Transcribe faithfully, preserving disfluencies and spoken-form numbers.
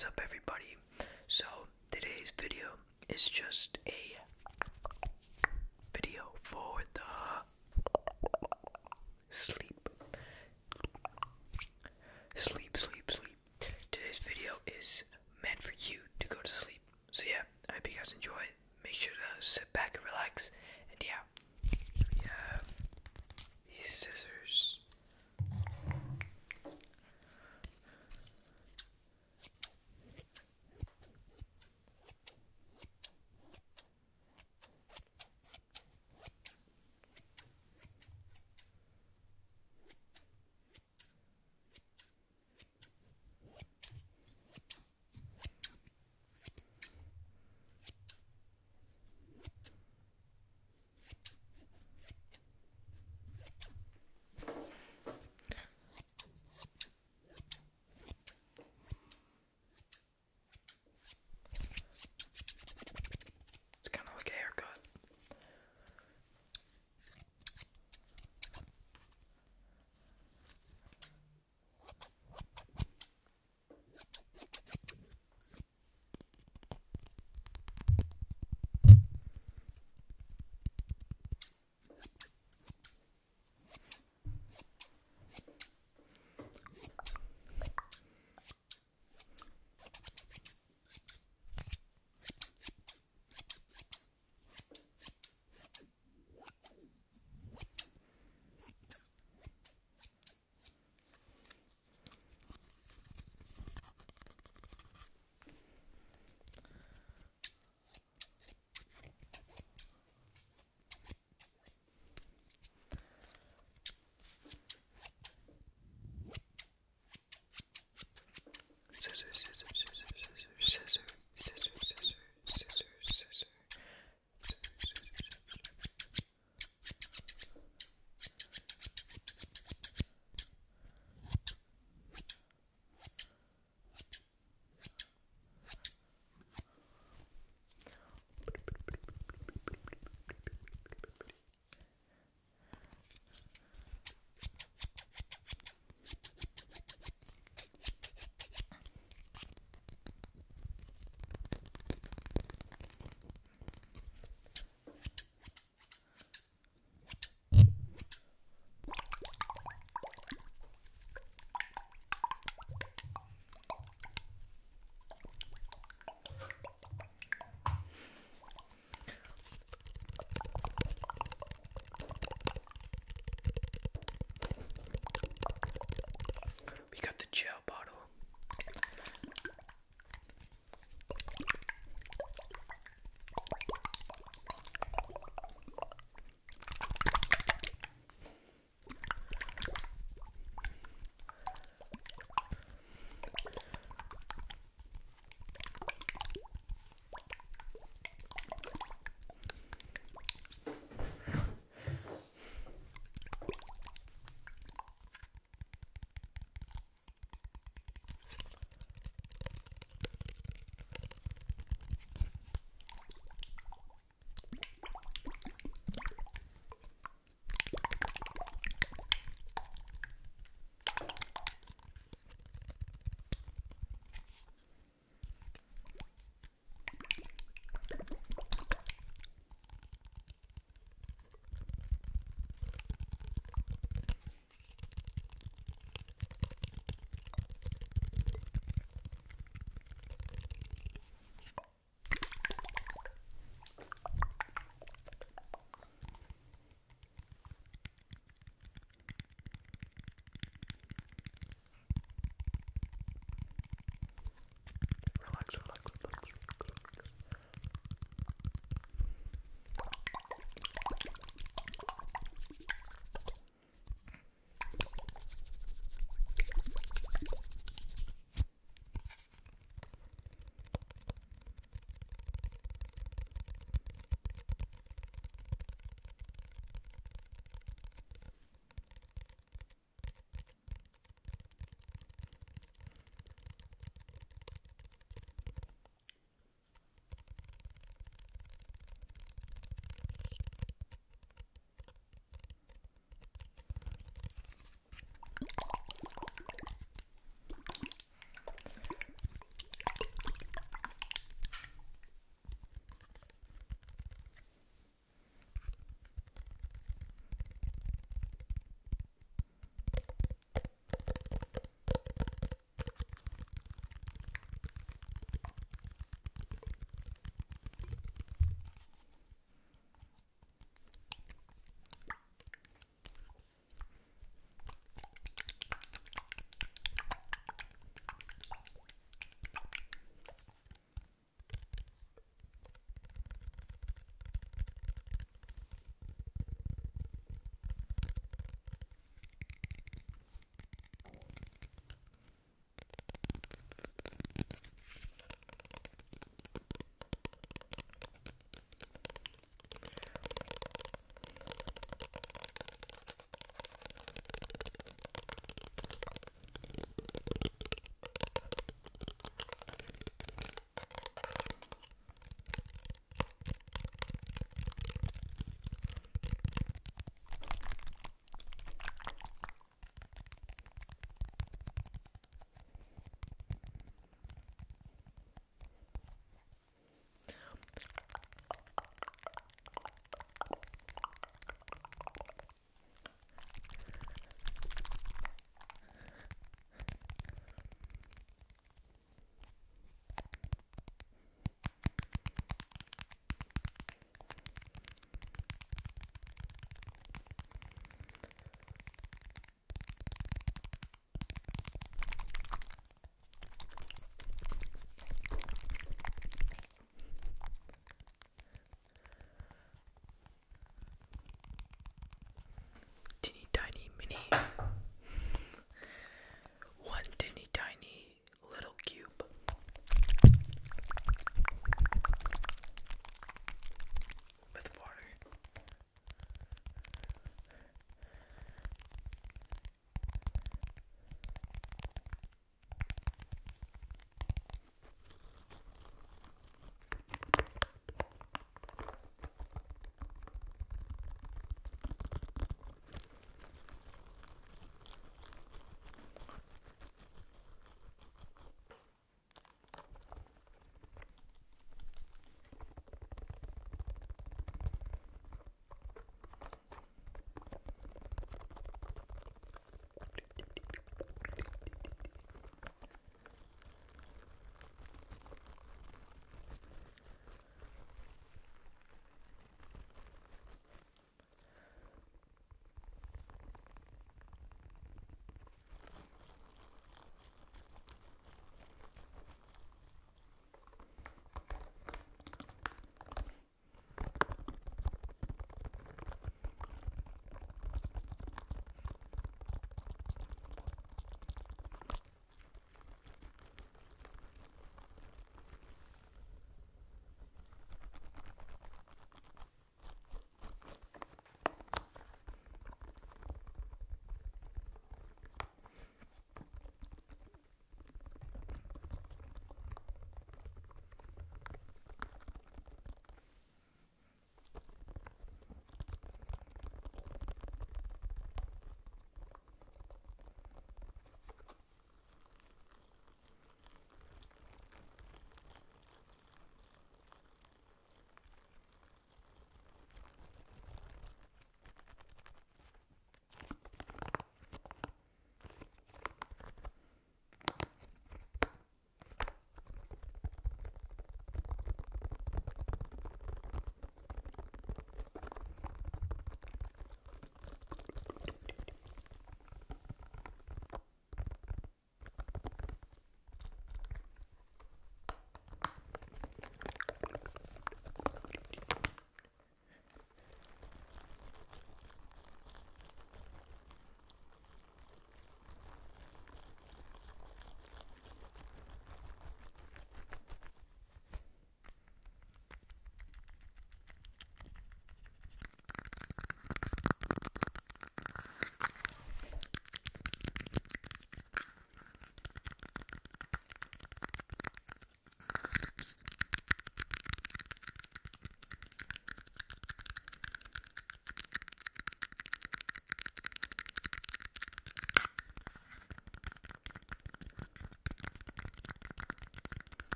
is up, everybody? So today's video is just a video for